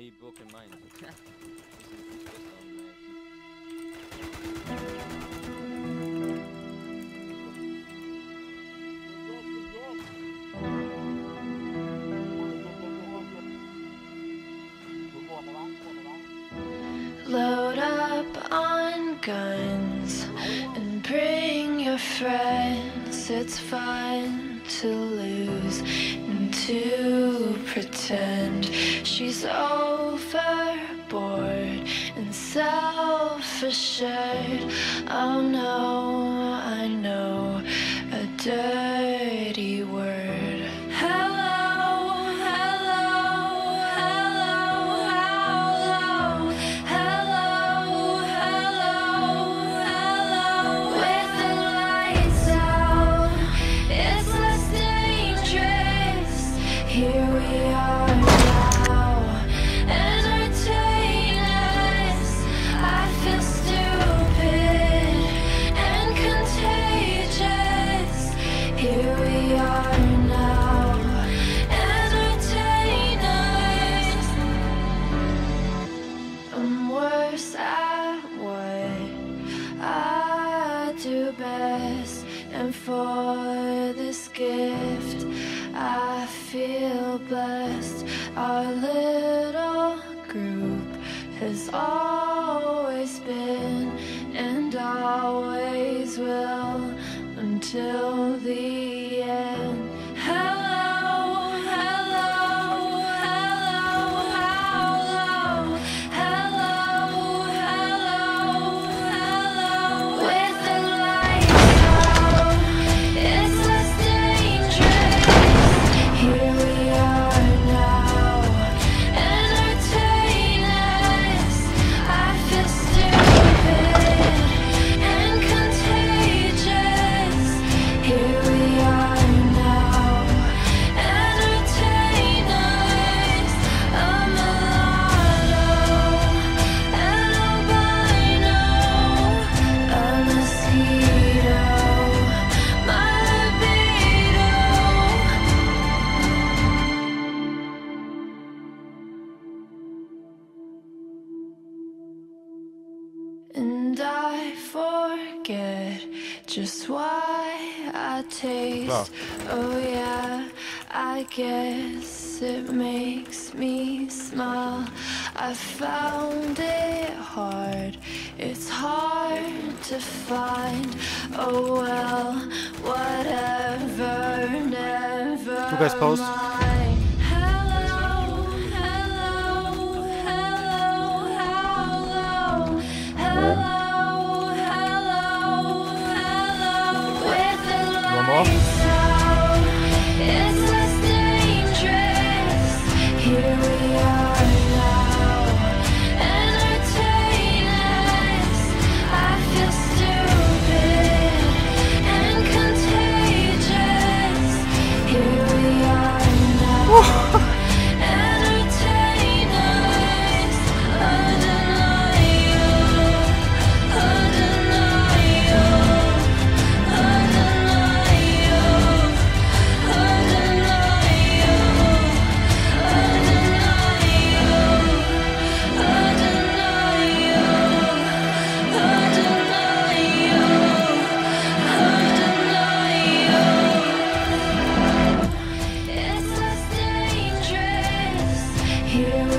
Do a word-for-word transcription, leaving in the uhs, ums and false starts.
He broke your mind. Load up on guns and bring your friends. It's fun to lose and to pretend. She's overboard and self-assured. Oh no, I know a dirty word. And for this gift, I feel blessed. Our little group has always been and always will until the end. And I forget just why I taste. No. Oh yeah, I guess it makes me smile. I found it hard, it's hard to find. Oh well, whatever, never. You guys post? Off. It's less dangerous. Here we are now. Entertain us. I feel stupid and contagious. Here we are now. Entertain us. I deny you. I here.